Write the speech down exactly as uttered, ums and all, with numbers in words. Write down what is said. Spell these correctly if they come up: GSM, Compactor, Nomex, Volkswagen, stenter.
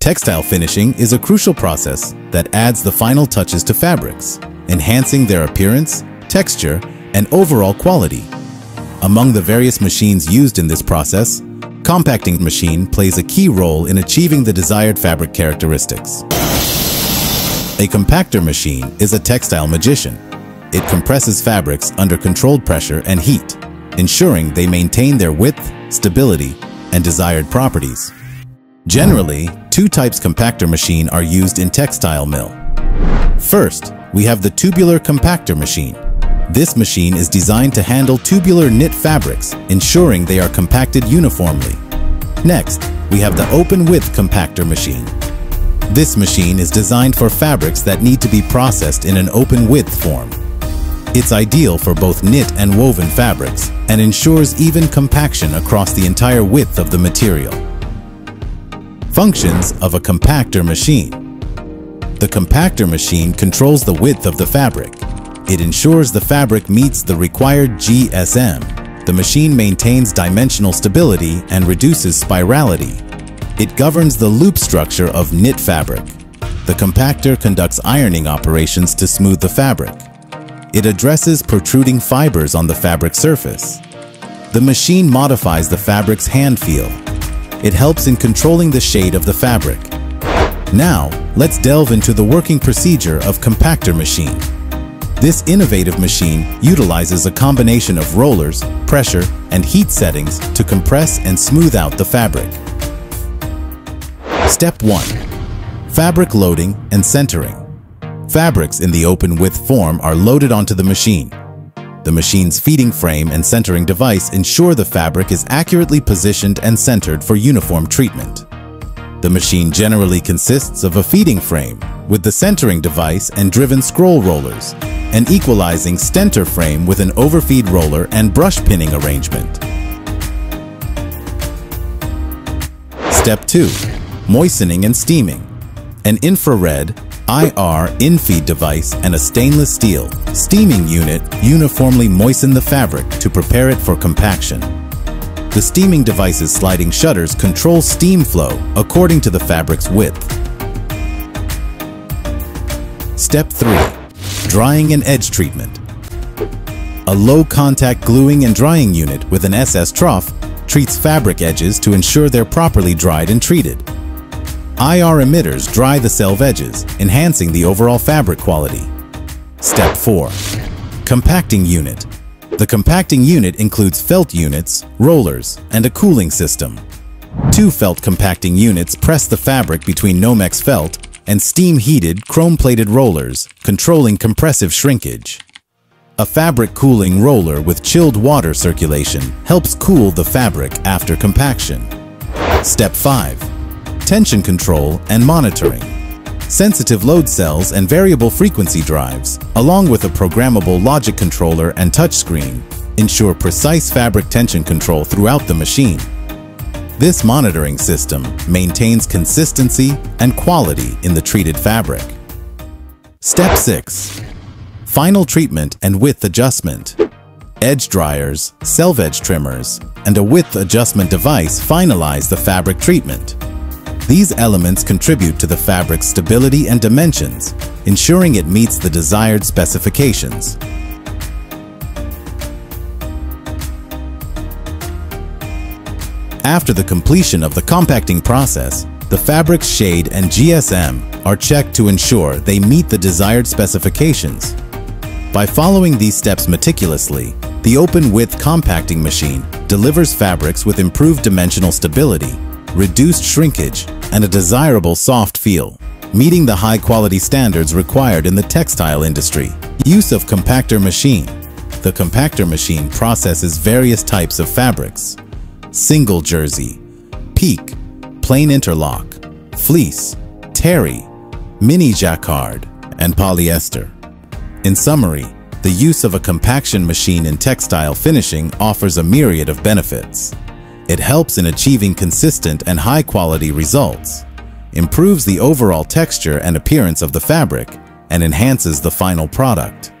Textile finishing is a crucial process that adds the final touches to fabrics, enhancing their appearance, texture, and overall quality. Among the various machines used in this process, compacting machine plays a key role in achieving the desired fabric characteristics. A compactor machine is a textile magician. It compresses fabrics under controlled pressure and heat, ensuring they maintain their width, stability, and desired properties. Generally, two types of compactor machine are used in textile mill. First, we have the tubular compactor machine. This machine is designed to handle tubular knit fabrics, ensuring they are compacted uniformly. Next, we have the open-width compactor machine. This machine is designed for fabrics that need to be processed in an open-width form. It's ideal for both knit and woven fabrics and ensures even compaction across the entire width of the material. Functions of a compactor machine. The compactor machine controls the width of the fabric. It ensures the fabric meets the required G S M. The machine maintains dimensional stability and reduces spirality. It governs the loop structure of knit fabric. The compactor conducts ironing operations to smooth the fabric. It addresses protruding fibers on the fabric surface. The machine modifies the fabric's hand feel. It helps in controlling the shade of the fabric. Now, let's delve into the working procedure of compactor machine. This innovative machine utilizes a combination of rollers, pressure, and heat settings to compress and smooth out the fabric. Step one. Fabric loading and centering. Fabrics in the open-width form are loaded onto the machine. The machine's feeding frame and centering device ensure the fabric is accurately positioned and centered for uniform treatment. The machine generally consists of a feeding frame with the centering device and driven scroll rollers, an equalizing stenter frame with an overfeed roller and brush pinning arrangement. Step two. Moistening and steaming. An infrared I R infeed device and a stainless steel steaming unit uniformly moisten the fabric to prepare it for compaction. The steaming device's sliding shutters control steam flow according to the fabric's width. Step three. Drying and edge treatment. A low-contact gluing and drying unit with an S S trough treats fabric edges to ensure they're properly dried and treated. I R emitters dry the selve edges, enhancing the overall fabric quality. Step four. Compacting unit. The compacting unit includes felt units, rollers, and a cooling system. Two felt compacting units press the fabric between Nomex felt and steam-heated, chrome-plated rollers, controlling compressive shrinkage. A fabric cooling roller with chilled water circulation helps cool the fabric after compaction. Step five. Tension control and monitoring. Sensitive load cells and variable frequency drives, along with a programmable logic controller and touchscreen, ensure precise fabric tension control throughout the machine. This monitoring system maintains consistency and quality in the treated fabric. Step six. Final treatment and width adjustment. Edge dryers, selve edge trimmers, and a width adjustment device finalize the fabric treatment. These elements contribute to the fabric's stability and dimensions, ensuring it meets the desired specifications. After the completion of the compacting process, the fabric's shade and G S M are checked to ensure they meet the desired specifications. By following these steps meticulously, the open-width compacting machine delivers fabrics with improved dimensional stability, reduced shrinkage, and a desirable soft feel, meeting the high-quality standards required in the textile industry. Use of compactor machine. The compactor machine processes various types of fabrics: single jersey, pique, plain interlock, fleece, terry, mini jacquard, and polyester. In summary, the use of a compaction machine in textile finishing offers a myriad of benefits. It helps in achieving consistent and high-quality results, improves the overall texture and appearance of the fabric, and enhances the final product.